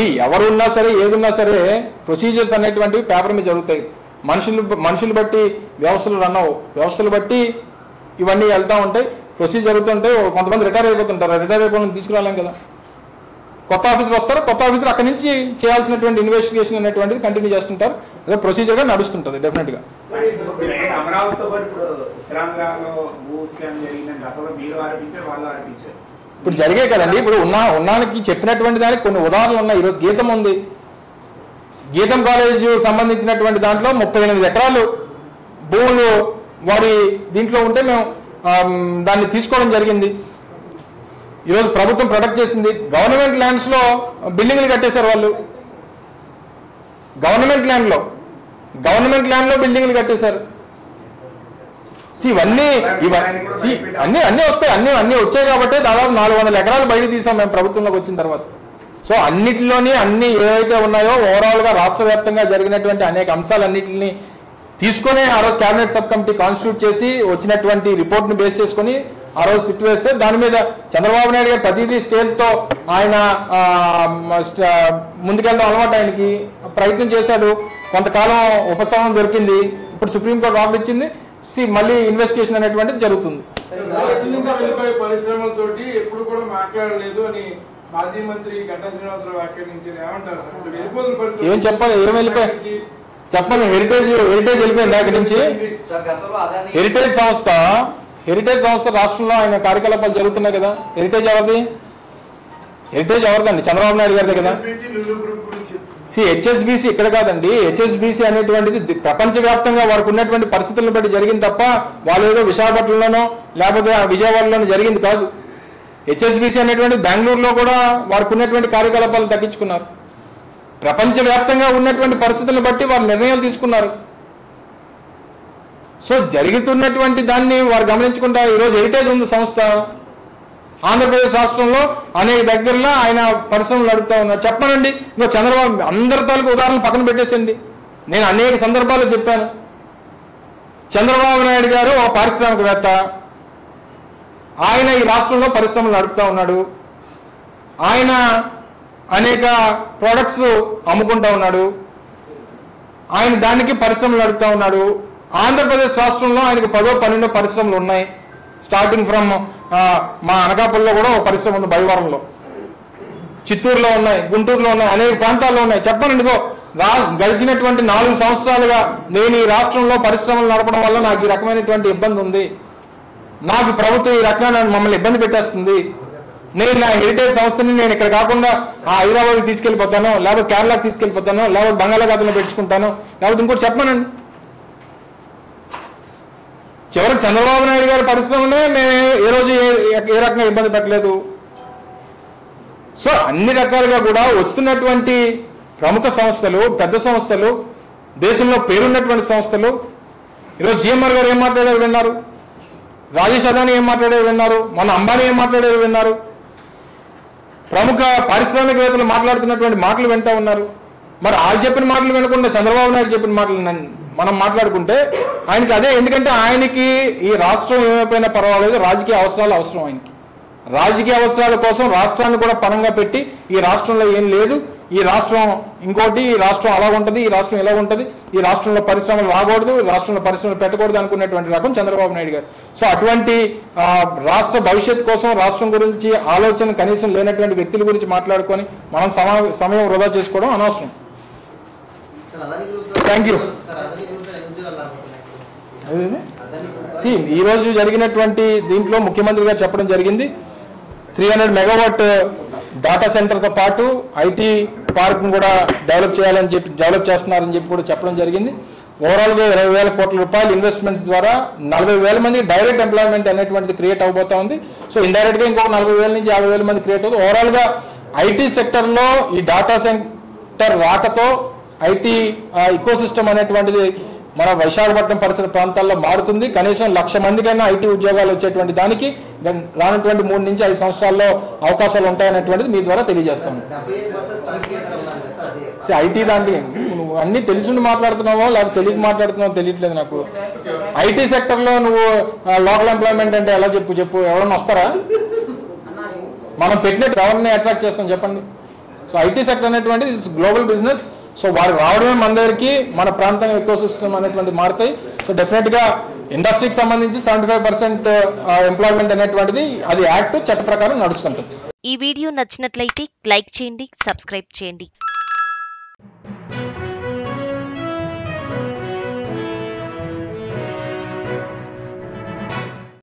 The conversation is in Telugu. एवरुना सर एदुना सर प्रोसीजर्स अनेटुवंटिवि पेपर में जरुगुतायि మనుషులు బట్టి వ్యవస్థలు రన్ అవు వ్యవస్థలు బట్టి ఇవన్నీ వెళ్తా ఉంటాయి ప్రొసీజర్ జరుగుతూ ఉంటాయి కొంతమంది రిటైర్ అయిపోతుంటారు రిటైర్ అయిపోయినని తీసుకురాలేం కదా కొత్త ఆఫీసర్ వస్తారు కొత్త ఆఫీసర్ అక్కడ నుంచి చేయాల్సినటువంటి ఇన్వెస్టిగేషన్ అనేటువంటిది కంటిన్యూ చేస్తుంటారు అదే ప్రొసీజర్ గా నడుస్తుంటది డెఫినెట్ గా అమరావతి వరకు తెలంగాణలో భూస్కామ్ జరిగినని అక్కడ మీరు ఆరోపించారు వాళ్ళు ఆరోపించారు ఇప్పుడు జరిగే కదండి ఇప్పుడు ఉన్నానికి చెప్పినటువంటి దానికి కొన్ని ఉదాహరణలు ఉన్నాయి ఈ రోజు గీతం ఉంది గీతం కాలేజ్ సంబంధించినటువంటి దాంట్లో 38 ఎకరాలు భూములు వారి దీంట్లో ఉంటే మేము దాన్ని తీసుకోవడం జరిగింది ఈ రోజు ప్రభుత్వం ప్రొటెక్ట్ చేసింది గవర్నమెంట్ ల్యాండ్స్ లో బిల్డింగ్లు కట్టేశారు వాళ్ళు గవర్నమెంట్ ల్యాండ్ లో బిల్డింగ్లు కట్టేశారు ఇవన్నీ వస్తాయి అన్నీ వచ్చాయి కాబట్టి దాదాపు 400 ఎకరాలు బయట తీసాం మేము ప్రభుత్వంలోకి వచ్చిన తర్వాత సో అన్నిటిలోనే అన్ని ఏవైతే ఉన్నాయో ఓవరాల్ గా రాష్ట్రవ్యాప్తంగా జరిగినటువంటి అనేక అంశాలన్నిటిని తీసుకొని ఆ రోజు కేబినెట్ సబ్ కమిటీ కాన్స్టిట్యూట్ చేసి వచ్చినటువంటి రిపోర్ట్ ని బేస్ చేసుకొని ఆ రోజు సిట్ వేస్తే దాని మీద చంద్రబాబు నాయుడు గారు ప్రతిదీ స్టేట్ తో ఆయన ముందుకెళ్ళడం అలవాటు ఆయనకి ప్రయత్నం చేశాడు కొంతకాలం ఉపశమనం దొరికింది ఇప్పుడు సుప్రీంకోర్టు ఆర్డర్ ఇచ్చింది మళ్ళీ ఇన్వెస్టిగేషన్ అనేటువంటిది జరుగుతుంది హెరిటేజ్ సంస్థ రాష్ట్రంలో ఆయన కార్యకలాపాలు జరుగుతున్నాయి కదా హెరిటేజ్ ఎవరిదండి చంద్రబాబు నాయుడు గారిదే కదా హెచ్ఎస్బిసి ఇక్కడ కాదండి హెచ్ఎస్బిసి అనేటువంటిది ప్రపంచవ్యాప్తంగా వారికి ఉన్నటువంటి పరిస్థితులను బట్టి జరిగింది తప్ప వాళ్ళు ఏదో విశాఖపట్నంలోనో లేకపోతే విజయవాడలోనో జరిగింది కాదు హెచ్ఎస్బిసి అనేటువంటి బెంగళూరులో కూడా వారికి ఉన్నటువంటి కార్యకలాపాలు తగ్గించుకున్నారు ప్రపంచవ్యాప్తంగా ఉన్నటువంటి పరిస్థితులను బట్టి వారు నిర్ణయాలు తీసుకున్నారు సో జరుగుతున్నటువంటి దాన్ని వారు గమనించుకుంటా ఈరోజు హెరిటేజ్ ఉంది సంస్థ ఆంధ్రప్రదేశ్ రాష్ట్రంలో అనేక దగ్గరలో ఆయన పరిశ్రమలు నడుపుతా ఉన్నారు చెప్పనండి ఇంకా చంద్రబాబు అందరి తాలూకు ఉదాహరణ పక్కన పెట్టేసండి నేను అనేక సందర్భాల్లో చెప్పాను చంద్రబాబు నాయుడు గారు ఒక పారిశ్రామికవేత్త ఆయన ఈ రాష్ట్రంలో పరిశ్రమలు నడుపుతా ఉన్నాడు ఆయన అనేక ప్రొడక్ట్స్ అమ్ముకుంటా ఉన్నాడు ఆయన దానికి పరిశ్రమలు నడుపుతా ఉన్నాడు ఆంధ్రప్రదేశ్ రాష్ట్రంలో ఆయనకు 10-12 పరిశ్రమలు ఉన్నాయి స్టార్టింగ్ ఫ్రమ్ మా అనకాపల్లిలో కూడా ఒక పరిశ్రమ ఉంది బైవారంలో చిత్తూరులో ఉన్నాయి గుంటూరులో ఉన్నాయి అనేక ప్రాంతాల్లో ఉన్నాయి చెప్పనండిగో గడిచినటువంటి 4 సంవత్సరాలుగా నేను ఈ రాష్ట్రంలో పరిశ్రమలు నడపడం వల్ల నాకు ఈ రకమైనటువంటి ఇబ్బంది ఉంది నాకు ప్రభుత్వం ఈ రకంగా మమ్మల్ని ఇబ్బంది పెట్టేస్తుంది నేను నా హెరిటేజ్ సంస్థని నేను ఇక్కడ కాకుండా ఆ హైదరాబాద్కి తీసుకెళ్ళిపోతాను లేకపోతే కేరళకి తీసుకెళ్ళిపోతాను లేకపోతే బంగాళాఖాతంలో పెట్టుకుంటాను లేకపోతే ఇంకోటి చెప్పానండి చివరికి చంద్రబాబు నాయుడు గారి పరిశ్రమనే మేము ఏ రోజు ఏ రకంగా ఇబ్బంది పెట్టలేదు సో అన్ని రకాలుగా కూడా వస్తున్నటువంటి ప్రముఖ సంస్థలు పెద్ద సంస్థలు దేశంలో పేరున్నటువంటి సంస్థలు ఈరోజు జిఎంఆర్ గారు ఏం మాట్లాడారు విన్నారు రాజేష్ అదాని ఏం మాట్లాడారు విన్నారు మన అంబానీ ఏం మాట్లాడారు విన్నారు ప్రముఖ పారిశ్రామికవేత్తలు మాట్లాడుతున్నటువంటి మాటలు వింటూ ఉన్నారు మరి వాళ్ళు చెప్పిన మాటలు వినకుండా చంద్రబాబు నాయుడు చెప్పిన మాటలు మనం మాట్లాడుకుంటే ఆయనకి అదే ఎందుకంటే ఆయనకి ఈ రాష్ట్రం ఏమైపోయినా పర్వాలేదు రాజకీయ అవసరాలు అవసరం ఆయనకి రాజకీయ అవసరాల కోసం రాష్ట్రాన్ని కూడా పణంగా పెట్టి ఈ రాష్ట్రంలో ఏం లేదు ఈ రాష్ట్రం ఇంకోటి ఈ రాష్ట్రం అలా ఉంటుంది ఈ రాష్ట్రం ఇలా ఉంటుంది ఈ రాష్ట్రంలో పరిశ్రమలు రాకూడదు ఈ రాష్ట్రంలో పరిశ్రమలు పెట్టకూడదు అనుకునేటువంటి రకం చంద్రబాబు నాయుడు గారు సో అటువంటి రాష్ట్ర భవిష్యత్తు కోసం రాష్ట్రం గురించి ఆలోచన కనీసం లేనటువంటి వ్యక్తుల గురించి మాట్లాడుకొని మనం సమయం వృధా చేసుకోవడం అనవసరం థ్యాంక్ యూ ఈ రోజు జరిగినటువంటి దీంట్లో ముఖ్యమంత్రి గారు చెప్పడం జరిగింది 300 మెగావాట్ డేటా సెంటర్తో పాటు ఐటీ పార్క్ను కూడా డెవలప్ చేస్తున్నారని చెప్పి కూడా చెప్పడం జరిగింది ఓవరాల్గా 20,000 కోట్ల రూపాయలు ఇన్వెస్ట్మెంట్స్ ద్వారా 40,000 మంది డైరెక్ట్ ఎంప్లాయ్మెంట్ అనేటువంటిది క్రియేట్ అవబోతా ఉంది సో ఇండైరెక్ట్గా ఇంకొక 40,000 నుంచి 50,000 మంది క్రియేట్ అవుతుంది ఓవరాల్గా ఐటీ సెక్టర్లో ఈ డేటా సెంటర్ రాకతో ఐటీ ఈకో సిస్టమ్ అనేటువంటిది మన విశాఖపట్నం పరిసర ప్రాంతాల్లో మారుతుంది కనీసం 1,00,000 మందికైనా ఐటీ ఉద్యోగాలు వచ్చేటువంటి దానికి రానటువంటి 3 నుంచి 5 సంవత్సరాల్లో అవకాశాలు ఉంటాయనేటువంటిది మీ ద్వారా తెలియజేస్తాను ఐటీ దాంట్లో నువ్వు అన్ని తెలిసి మాట్లాడుతున్నావో లేకపోతే తెలియక మాట్లాడుతున్నావో తెలియట్లేదు నాకు ఐటీ సెక్టర్లో నువ్వు లోకల్ ఎంప్లాయ్మెంట్ అంటే ఎలా చెప్పు ఎవరన్నా వస్తారా మనం పెట్టినట్టు ఎవరిని అట్రాక్ట్ చేస్తాం చెప్పండి సో ఐటీ సెక్టర్ అనేటువంటిది ఇస్ గ్లోబల్ బిజినెస్. సో వారు రావడమే మన దగ్గరికి మన ప్రాంతం ఎకోసిస్టమ్ అనేటువంటిది మారుతాయి. సో డెఫినెట్గా ఇండస్ట్రీకి సంబంధించి 75% ఎంప్లాయ్మెంట్ అనేటువంటిది అది యాక్ట్ చట్ట ప్రకారం నడుస్తుంటుంది. ఈ వీడియో నచ్చినట్లయితే లైక్ చేయండి, సబ్స్క్రైబ్ చేయండి.